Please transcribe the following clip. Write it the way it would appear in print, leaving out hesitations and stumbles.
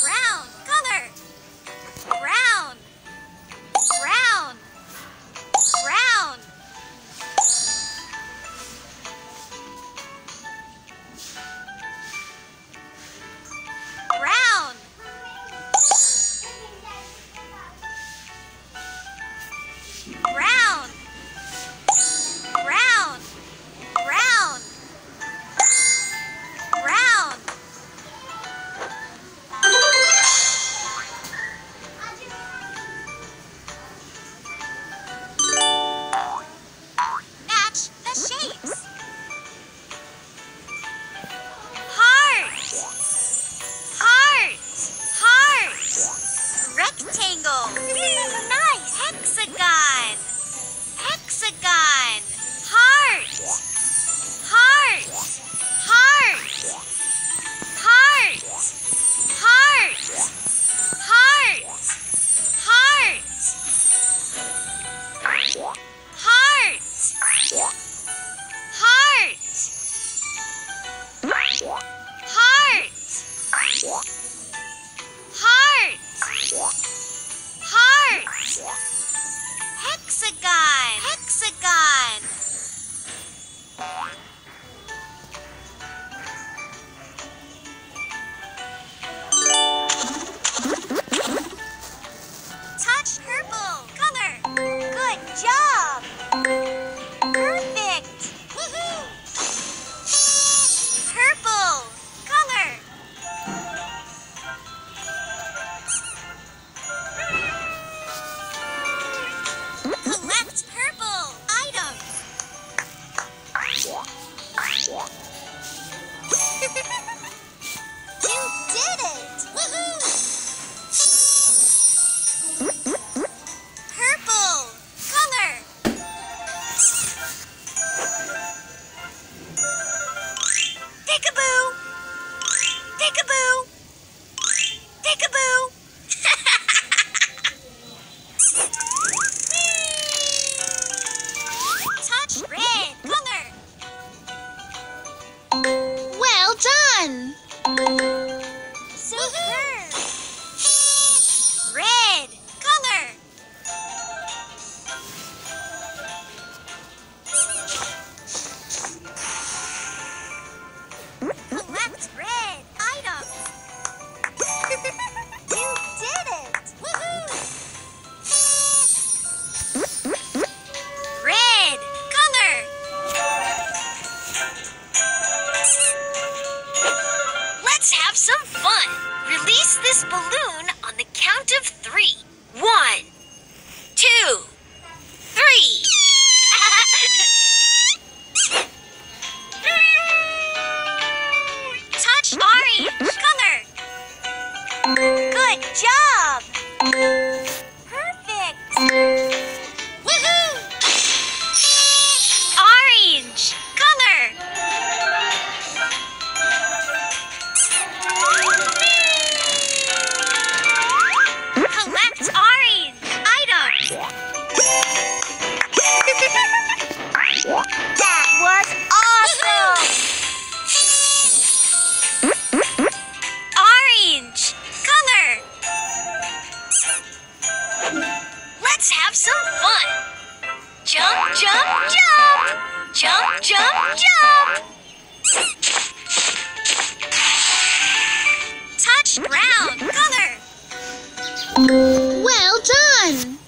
Brown color. Brown. Brown. Brown. Brown. Brown. Brown. Brown. Brown. Match the shapes. Heart. Heart. Heart. Rectangle. Nice. Hexagon. Hexagon. Heart. Heart. Heart. Heart. Heart. Heart. Heart. Heart. Heart. Heart. Heart. Heart. Hexagon. Hexagon. Touch purple color. Good job. Perfect. Woohoo. Purple color. Collect purple items. You did it. Woohoo. Purple color. Peekaboo. Peekaboo. Peekaboo. Touch red color. Well done. Super. Red color. Collect red items. You did it! Woohoo! Red color. Let's have some fun. Release this balloon on the count of 3. 1, 2, 3. Touch orange color. Good job. Perfect. Woohoo! Orange color. Collect orange items. That was awesome. Woohoo! Let's have some fun. Jump, jump, jump. Jump, jump, jump. Touch brown color. Well done.